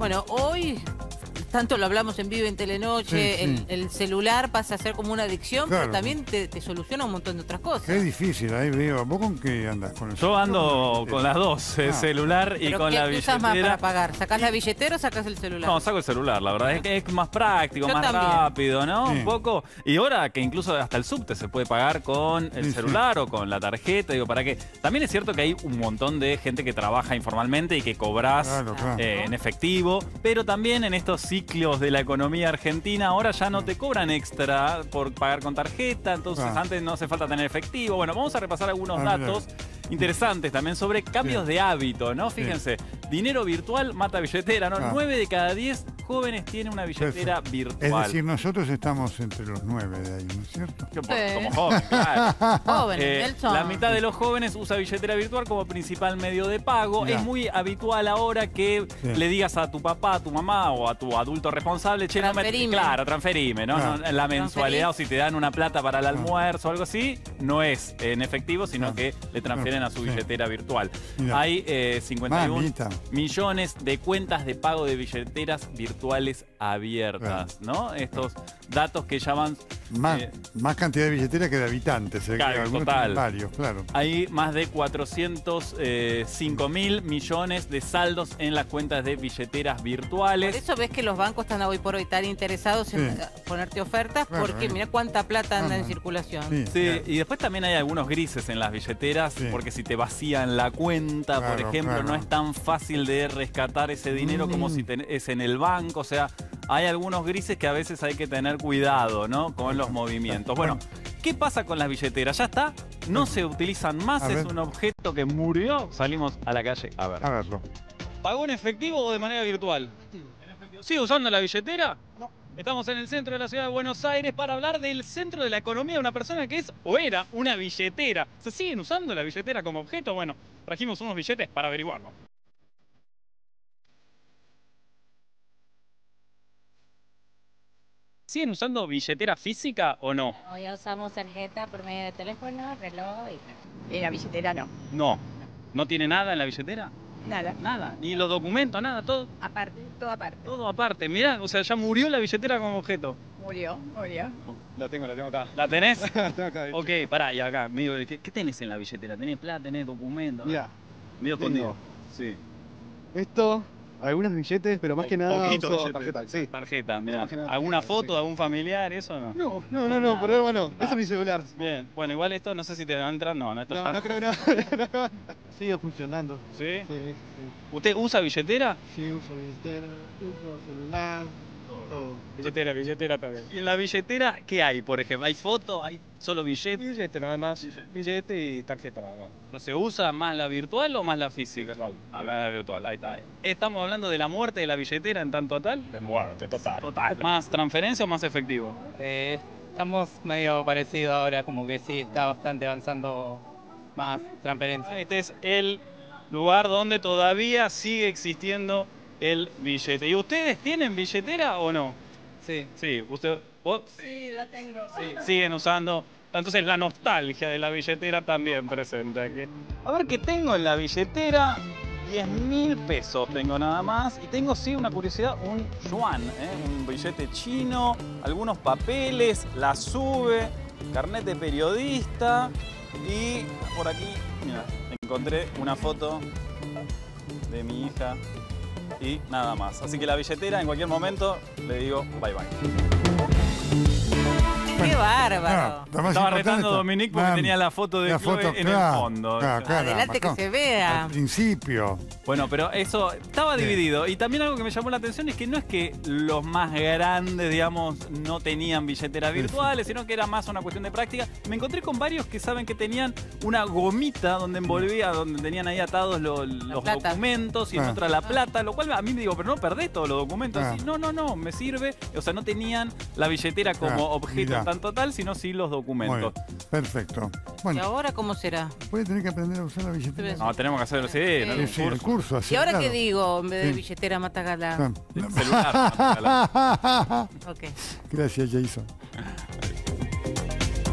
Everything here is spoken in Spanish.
Bueno, hoy, tanto lo hablamos en vivo en Telenoche, sí, sí. El celular pasa a ser como una adicción, claro, pero también te soluciona un montón de otras cosas. Qué difícil, ahí veo. ¿Vos con qué andás? ¿Con el celular? Yo ando con las dos, el celular y con la billetera. ¿Qué usas más para pagar? ¿Sacás la billetera o sacás el celular? No, saco el celular, la verdad. Es que es más práctico, yo más también. Rápido, ¿no? Sí. Un poco. Y ahora que incluso hasta el subte se puede pagar con el celular o con la tarjeta, digo, ¿para qué? También es cierto que hay un montón de gente que trabaja informalmente y que cobras en efectivo, pero también en estos ciclos de la economía argentina, ahora ya no te cobran extra por pagar con tarjeta, entonces antes no hace falta tener efectivo. Bueno, vamos a repasar algunos datos interesantes también sobre cambios de hábito, ¿no? Fíjense, dinero virtual mata billetera, ¿no? 9 de cada 10 jóvenes tienen una billetera virtual. Es decir, nosotros estamos entre los 9 de ahí, ¿no es cierto? Yo, como joven, claro. La mitad de los jóvenes usa billetera virtual como principal medio de pago. Es muy habitual ahora que le digas a tu papá, a tu mamá o a tu adulto responsable, che, transferime. Claro, transferime, ¿no? La mensualidad o si te dan una plata para el almuerzo o algo así, no es en efectivo, sino que le transfieren a su billetera virtual. Mirá. Hay 51 millones de cuentas de pago de billeteras virtuales abiertas, ¿no? Estos datos que llaman... Más cantidad de billeteras que de habitantes. Claro, total. Varios, claro. Hay más de 405.000 millones de saldos en las cuentas de billeteras virtuales. Por eso ves que los bancos están hoy por hoy tan interesados en ponerte ofertas, claro, porque mira cuánta plata anda en circulación. Sí, y después también hay algunos grises en las billeteras, porque si te vacían la cuenta, por ejemplo, no es tan fácil de rescatar ese dinero como si es en el banco, o sea... Hay algunos grises que a veces hay que tener cuidado, ¿no? Con los movimientos. Bueno, ¿qué pasa con las billeteras? Ya está, no se utilizan más, es un objeto que murió. Salimos a la calle a ver. A verlo. ¿Pagó en efectivo o de manera virtual? En efectivo. ¿Sigue usando la billetera? No. Estamos en el centro de la ciudad de Buenos Aires para hablar del centro de la economía de una persona que es o era una billetera. ¿Se siguen usando la billetera como objeto? Bueno, trajimos unos billetes para averiguarlo. ¿Siguen usando billetera física o no? No, ya usamos tarjeta por medio de teléfono, reloj y... ¿Y la billetera no? No. ¿No tiene nada en la billetera? Nada. Nada. ¿Ni los documentos, nada? ¿Todo? Aparte, todo aparte. Todo aparte. Mirá, o sea, ya murió la billetera como objeto. Murió, murió. La tengo acá. ¿La tenés? La tengo acá. Ok, pará, y acá. ¿Qué tenés en la billetera? ¿Tenés plata? ¿Tenés documentos? Mirá. Medio escondido. Sí. Esto... Algunos billetes, pero más que nada uso tarjeta. Sí. Tarjeta, mirá. ¿Alguna foto de algún familiar, eso o no? No, pero bueno, eso es mi celular. Bien, bueno, igual esto no sé si te va a entrar, no creo que no. Sigue funcionando. ¿Sí? Sí. ¿Usted usa billetera? Sí, uso billetera, uso celular, todo. Billetera también. ¿Y en la billetera qué hay, por ejemplo? ¿Hay foto? ¿Hay solo billete? Billete nada más, billete y tarjeta nada más. ¿No se usa más la virtual o más la física? Virtual. Ah, la virtual, ahí está. ¿Estamos hablando de la muerte de la billetera en tanto tal? De muerte, total. ¿Más transferencia o más efectivo? Estamos medio parecidos ahora, como que sí, está bastante avanzando más transferencia. Este es el lugar donde todavía sigue existiendo el billete. ¿Y ustedes tienen billetera o no? Sí. Sí, usted... ¿Vos? Sí, la tengo. Sí. Siguen usando... Entonces la nostalgia de la billetera también presente aquí. A ver qué tengo en la billetera. 10.000 pesos tengo nada más. Y tengo, sí, una curiosidad, un yuan, un billete chino, algunos papeles, la SUBE, carnet de periodista y por aquí, mira, encontré una foto de mi hija y nada más. Así que la billetera en cualquier momento le digo bye bye. ¡Qué bárbaro! Claro, estaba retando a Dominique porque tenía la foto de Chloe en el fondo. Claro, adelante que se vea. Al principio. Bueno, pero eso estaba dividido. Y también algo que me llamó la atención es que los más grandes, digamos, no tenían billeteras virtuales, sino que era más una cuestión de práctica. Me encontré con varios que saben que tenían una gomita donde envolvía, donde tenían ahí atados los documentos y en otra la plata, lo cual a mí me digo, pero no perdés todos los documentos. Y no, me sirve. O sea, no tenían la billetera como objeto tanto tal, sino sí los documentos. Perfecto. Bueno, ¿y ahora cómo será? Puede tener que aprender a usar la billetera. No, tenemos que hacer el curso. Así, ¿y ahora qué digo? En vez de billetera, matagala. Celular, matagala. Ok. Gracias, Jason.